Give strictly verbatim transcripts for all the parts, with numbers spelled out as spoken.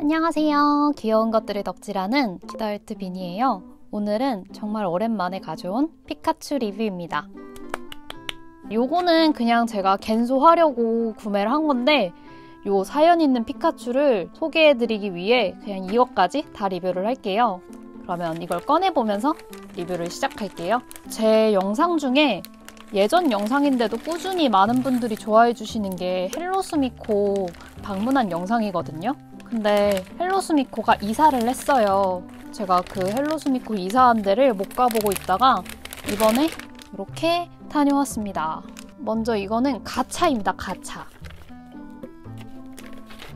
안녕하세요. 귀여운 것들을 덕질하는 키더헬트 비니예요. 오늘은 정말 오랜만에 가져온 피카츄 리뷰입니다. 요거는 그냥 제가 갠소하려고 구매를 한 건데 요 사연 있는 피카츄를 소개해드리기 위해 그냥 이것까지 다 리뷰를 할게요. 그러면 이걸 꺼내보면서 리뷰를 시작할게요. 제 영상 중에 예전 영상인데도 꾸준히 많은 분들이 좋아해주시는 게 헬로 스미코 방문한 영상이거든요. 근데 헬로 스미코가 이사를 했어요. 제가 그 헬로 스미코 이사한 데를 못 가보고 있다가 이번에 이렇게 다녀왔습니다. 먼저 이거는 가차입니다. 가차.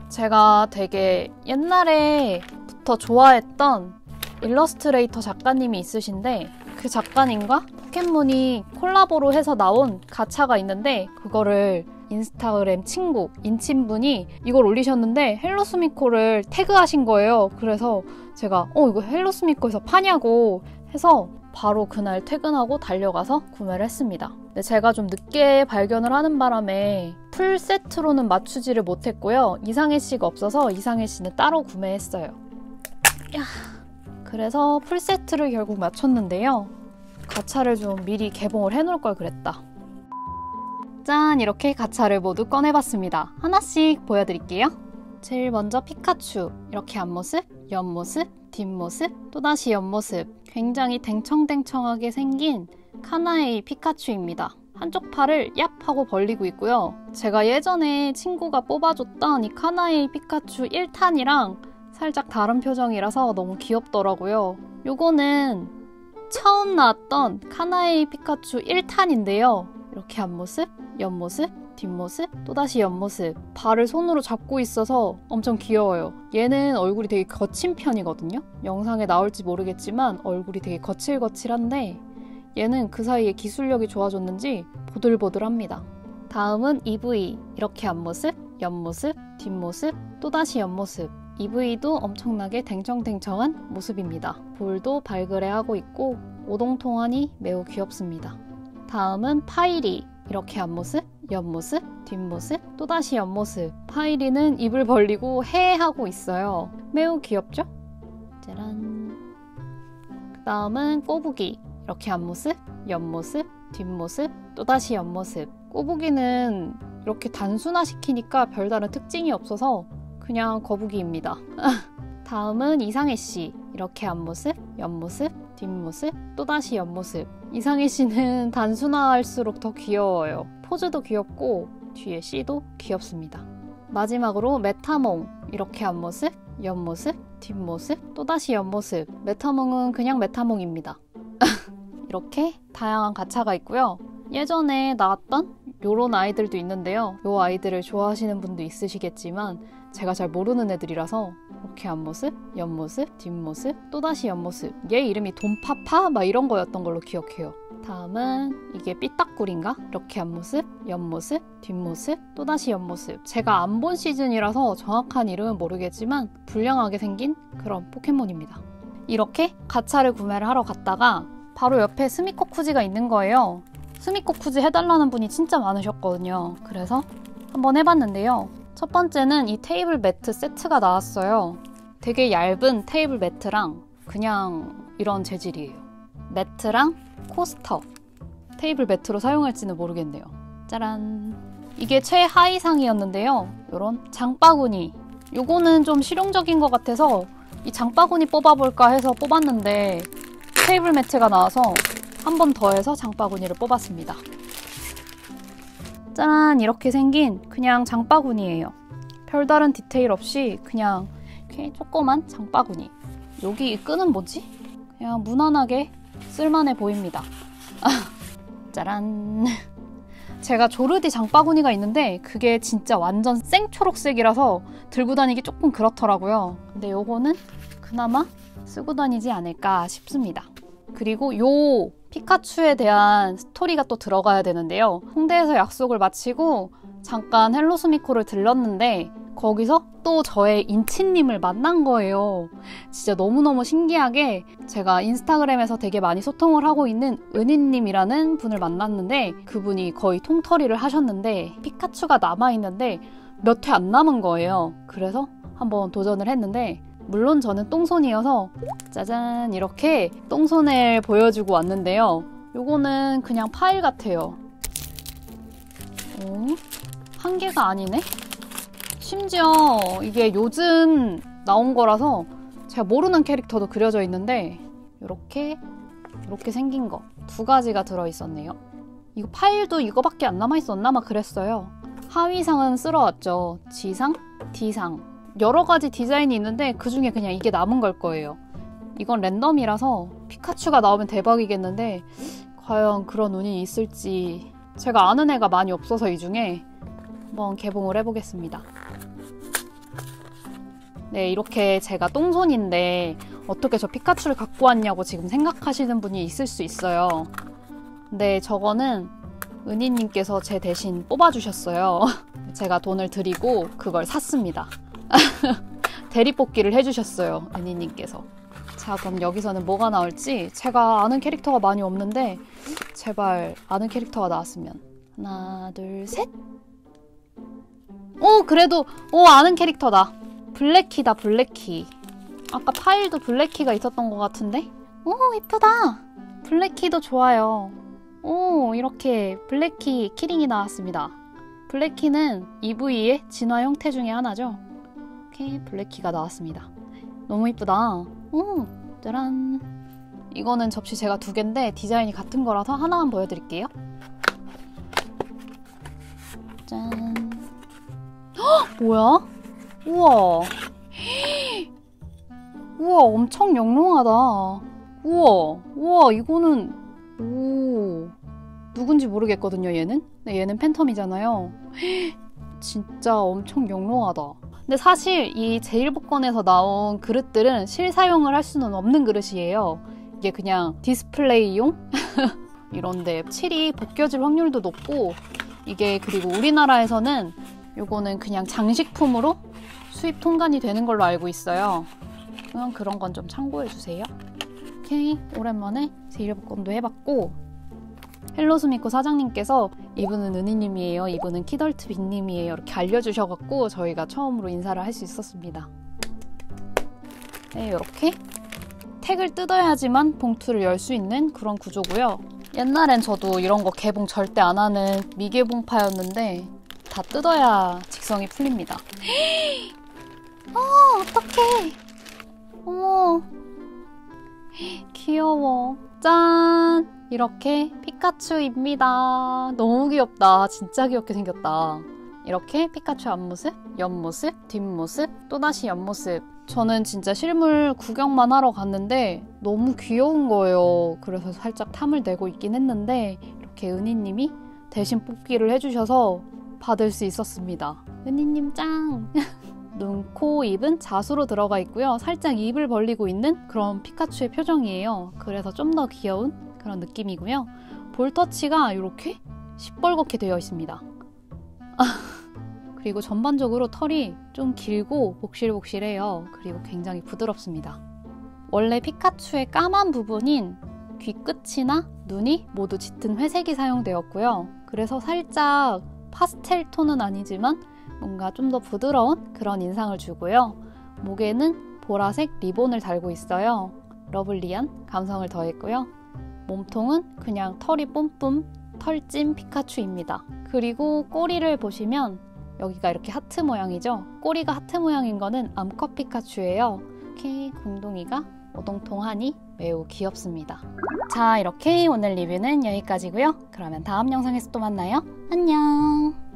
제가 되게 옛날에부터 좋아했던 일러스트레이터 작가님이 있으신데 그 작가님과 포켓몬이 콜라보로 해서 나온 가차가 있는데 그거를 인스타그램 친구, 인친분이 이걸 올리셨는데 헬로 스미코를 태그하신 거예요. 그래서 제가 어 이거 헬로 스미코에서 파냐고 해서 바로 그날 퇴근하고 달려가서 구매를 했습니다. 근데 제가 좀 늦게 발견을 하는 바람에 풀세트로는 맞추지를 못했고요. 이상해 씨가 없어서 이상해 씨는 따로 구매했어요. 야, 그래서 풀세트를 결국 맞췄는데요. 가차를 좀 미리 개봉을 해놓을 걸 그랬다. 짠! 이렇게 가차를 모두 꺼내봤습니다. 하나씩 보여드릴게요. 제일 먼저 피카츄. 이렇게 앞모습, 옆모습, 뒷모습, 또다시 옆모습. 굉장히 댕청댕청하게 생긴 카나에이 피카츄입니다. 한쪽 팔을 얍! 하고 벌리고 있고요. 제가 예전에 친구가 뽑아줬던 이 카나에이 피카츄 일 탄이랑 살짝 다른 표정이라서 너무 귀엽더라고요. 요거는 처음 나왔던 카나에이 피카츄 일 탄인데요. 이렇게 앞모습, 옆모습, 뒷모습, 또다시 옆모습. 발을 손으로 잡고 있어서 엄청 귀여워요. 얘는 얼굴이 되게 거친 편이거든요. 영상에 나올지 모르겠지만 얼굴이 되게 거칠거칠한데 얘는 그 사이에 기술력이 좋아졌는지 보들보들합니다. 다음은 이브이. 이렇게 앞모습, 옆모습, 뒷모습, 또다시 옆모습. 이브이도 엄청나게 댕청댕청한 모습입니다. 볼도 발그레하고 있고 오동통하니 매우 귀엽습니다. 다음은 파이리. 이렇게 앞모습, 옆모습, 뒷모습, 또다시 옆모습. 파이리는 입을 벌리고 헤 하고 있어요. 매우 귀엽죠? 짜란. 그 다음은 꼬부기. 이렇게 앞모습, 옆모습, 뒷모습, 또다시 옆모습. 꼬부기는 이렇게 단순화시키니까 별다른 특징이 없어서 그냥 거북이입니다. 다음은 이상해씨. 이렇게 앞모습, 옆모습, 뒷모습, 또다시 옆모습. 이상해씨는 단순화할수록 더 귀여워요. 포즈도 귀엽고 뒤에 씨도 귀엽습니다. 마지막으로 메타몽. 이렇게 앞모습, 옆모습, 뒷모습, 또다시 옆모습. 메타몽은 그냥 메타몽입니다. 이렇게 다양한 가차가 있고요. 예전에 나왔던 요런 아이들도 있는데요. 요 아이들을 좋아하시는 분도 있으시겠지만 제가 잘 모르는 애들이라서 이렇게 앞모습, 옆모습, 뒷모습, 또다시 옆모습. 얘 이름이 돈파파? 막 이런 거였던 걸로 기억해요. 다음은 이게 삐딱구리인가? 이렇게 앞모습, 옆모습, 뒷모습, 또다시 옆모습. 제가 안 본 시즌이라서 정확한 이름은 모르겠지만 불량하게 생긴 그런 포켓몬입니다. 이렇게 가차를 구매를 하러 갔다가 바로 옆에 스미코쿠지가 있는 거예요. 스미코쿠지 해달라는 분이 진짜 많으셨거든요. 그래서 한번 해봤는데요. 첫 번째는 이 테이블 매트 세트가 나왔어요. 되게 얇은 테이블 매트랑 그냥 이런 재질이에요. 매트랑 코스터. 테이블 매트로 사용할지는 모르겠네요. 짜란. 이게 최하위상이었는데요. 이런 장바구니. 요거는 좀 실용적인 것 같아서 이 장바구니 뽑아볼까 해서 뽑았는데 테이블 매트가 나와서 한 번 더 해서 장바구니를 뽑았습니다. 짠! 이렇게 생긴 그냥 장바구니예요. 별다른 디테일 없이 그냥 이렇게 조그만 장바구니. 여기 이 끈은 뭐지? 그냥 무난하게 쓸만해 보입니다. 짜란! 제가 조르디 장바구니가 있는데 그게 진짜 완전 생초록색이라서 들고 다니기 조금 그렇더라고요. 근데 요거는 그나마 쓰고 다니지 않을까 싶습니다. 그리고 요 피카츄에 대한 스토리가 또 들어가야 되는데요. 홍대에서 약속을 마치고 잠깐 헬로 스미코를 들렀는데 거기서 또 저의 인친님을 만난 거예요. 진짜 너무너무 신기하게 제가 인스타그램에서 되게 많이 소통을 하고 있는 은희님이라는 분을 만났는데 그분이 거의 통털이를 하셨는데 피카츄가 남아있는데 몇 회 안 남은 거예요. 그래서 한번 도전을 했는데, 물론 저는 똥손이어서 짜잔 이렇게 똥손을 보여주고 왔는데요. 요거는 그냥 파일 같아요. 어? 한 개가 아니네? 심지어 이게 요즘 나온 거라서 제가 모르는 캐릭터도 그려져 있는데 요렇게 요렇게 생긴 거 두 가지가 들어있었네요. 이거 파일도 이거밖에 안 남아있었나? 막 그랬어요. 하위상은 쓸어왔죠. 지상? 디상 여러 가지 디자인이 있는데 그 중에 그냥 이게 남은 걸 거예요. 이건 랜덤이라서 피카츄가 나오면 대박이겠는데 과연 그런 운이 있을지 제가 아는 애가 많이 없어서 이 중에 한번 개봉을 해보겠습니다. 네, 이렇게 제가 똥손인데 어떻게 저 피카츄를 갖고 왔냐고 지금 생각하시는 분이 있을 수 있어요. 근데 저거는 은희님께서 제 대신 뽑아주셨어요. 제가 돈을 드리고 그걸 샀습니다. 대리뽑기를 해주셨어요, 은희님께서. 자, 그럼 여기서는 뭐가 나올지 제가 아는 캐릭터가 많이 없는데 제발 아는 캐릭터가 나왔으면. 하나, 둘, 셋! 오! 그래도! 오! 아는 캐릭터다! 블랙키다, 블랙키. 아까 파일도 블랙키가 있었던 것 같은데? 오! 이쁘다! 블랙키도 좋아요. 오! 이렇게 블랙키 키링이 나왔습니다. 블랙키는 이브이의 진화 형태 중에 하나죠. 블랙키가 나왔습니다. 너무 이쁘다. 오, 짜란. 이거는 접시 제가 두 개인데 디자인이 같은 거라서 하나만 보여드릴게요. 짠. 헉, 뭐야? 우와. 우와, 엄청 영롱하다. 우와, 우와, 이거는 오 누군지 모르겠거든요, 얘는. 근데 얘는 팬텀이잖아요. 진짜 엄청 영롱하다. 근데 사실 이 제일 복권에서 나온 그릇들은 실사용을 할 수는 없는 그릇이에요. 이게 그냥 디스플레이용? 이런데 칠이 벗겨질 확률도 높고, 이게 그리고 우리나라에서는 요거는 그냥 장식품으로 수입 통관이 되는 걸로 알고 있어요. 그냥 그런 건 좀 참고해주세요. 오케이, 오랜만에 제일 복권도 해봤고, 헬로 스미코 사장님께서 이분은 은희님이에요, 이분은 키덜트 빅님이에요 이렇게 알려주셔갖고 저희가 처음으로 인사를 할 수 있었습니다. 네, 이렇게 택을 뜯어야지만 봉투를 열 수 있는 그런 구조고요. 옛날엔 저도 이런 거 개봉 절대 안 하는 미개봉파였는데 다 뜯어야 직성이 풀립니다. 어, 어떡해. 어머, 귀여워. 짠! 이렇게 피카츄입니다. 너무 귀엽다. 진짜 귀엽게 생겼다. 이렇게 피카츄 앞모습, 옆모습, 뒷모습, 또다시 옆모습. 저는 진짜 실물 구경만 하러 갔는데 너무 귀여운 거예요. 그래서 살짝 탐을 내고 있긴 했는데 이렇게 은희님이 대신 뽑기를 해주셔서 받을 수 있었습니다. 은희님 짱! 눈, 코, 입은 자수로 들어가 있고요. 살짝 입을 벌리고 있는 그런 피카츄의 표정이에요. 그래서 좀 더 귀여운 그런 느낌이고요. 볼터치가 이렇게 시뻘겋게 되어 있습니다. 그리고 전반적으로 털이 좀 길고 복실복실해요. 그리고 굉장히 부드럽습니다. 원래 피카츄의 까만 부분인 귀끝이나 눈이 모두 짙은 회색이 사용되었고요. 그래서 살짝 파스텔 톤은 아니지만 뭔가 좀 더 부드러운 그런 인상을 주고요. 목에는 보라색 리본을 달고 있어요. 러블리한 감성을 더했고요. 몸통은 그냥 털이 뿜뿜 털찐 피카츄입니다. 그리고 꼬리를 보시면 여기가 이렇게 하트 모양이죠. 꼬리가 하트 모양인 거는 암컷 피카츄예요. 이렇게 공둥이가 오동통하니 매우 귀엽습니다. 자, 이렇게 오늘 리뷰는 여기까지고요. 그러면 다음 영상에서 또 만나요. 안녕.